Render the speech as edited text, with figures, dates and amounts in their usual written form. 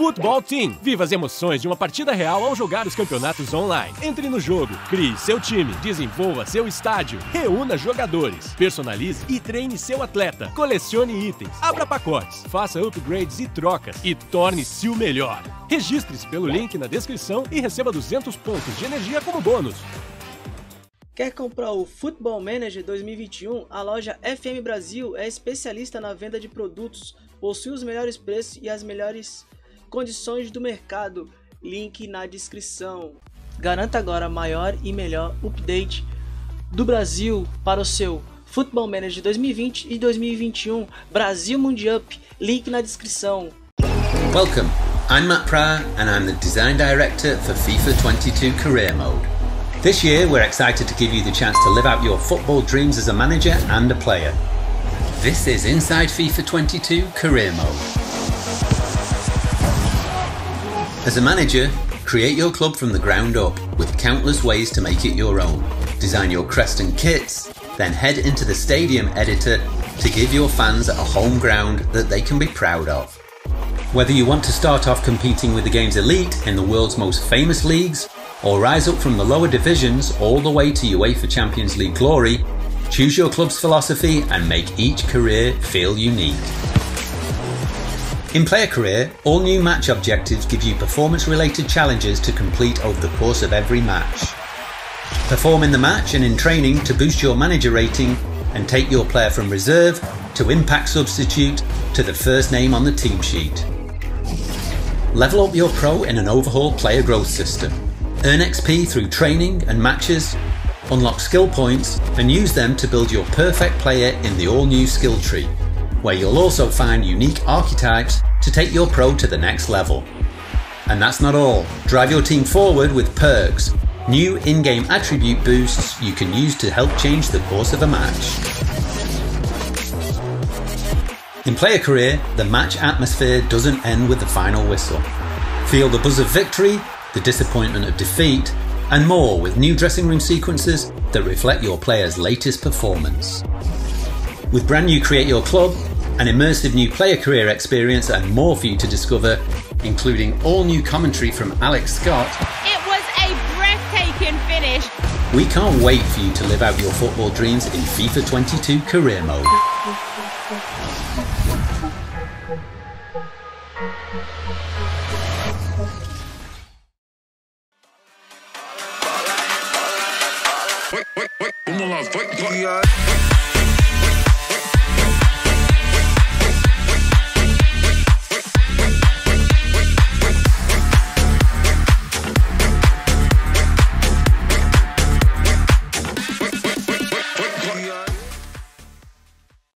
Football Team. Viva as emoções de uma partida real ao jogar os campeonatos online. Entre no jogo, crie seu time, desenvolva seu estádio, reúna jogadores, personalize e treine seu atleta. Colecione itens, abra pacotes, faça upgrades e trocas e torne-se o melhor. Registre-se pelo link na descrição e receba 200 pontos de energia como bônus. Quer comprar o Football Manager 2021? A loja FM Brasil é especialista na venda de produtos, possui os melhores preços e as melhores condições do mercado. Link na descrição. Garanta agora maior e melhor update do Brasil para o seu Football Manager 2020 e 2021. BRASIL MUNDI UP. Link na descrição. Welcome. I'm Matt Pryor and I'm the Design Director for FIFA 22 Career Mode. This year, we're excited to give you the chance to live out your football dreams as a manager and a player. This is Inside FIFA 22 Career Mode. As a manager, create your club from the ground up with countless ways to make it your own. Design your crest and kits, then head into the stadium editor to give your fans a home ground that they can be proud of. Whether you want to start off competing with the game's elite in the world's most famous leagues, or rise up from the lower divisions all the way to UEFA Champions League glory, choose your club's philosophy and make each career feel unique. In Player Career, all new match objectives give you performance-related challenges to complete over the course of every match. Perform in the match and in training to boost your manager rating and take your player from reserve to impact substitute to the first name on the team sheet. Level up your pro in an overhaul player growth system. Earn XP through training and matches, unlock skill points and use them to build your perfect player in the all-new skill tree, where you'll also find unique archetypes to take your pro to the next level. And that's not all. Drive your team forward with perks, new in-game attribute boosts you can use to help change the course of a match. In Player Career, the match atmosphere doesn't end with the final whistle. Feel the buzz of victory, the disappointment of defeat, and more with new dressing room sequences that reflect your player's latest performance. With brand new Create Your Club, an immersive new Player Career experience and more for you to discover, including all new commentary from Alex Scott. It was a breathtaking finish. We can't wait for you to live out your football dreams in FIFA 22 Career Mode. Vamos lá, vai, vai.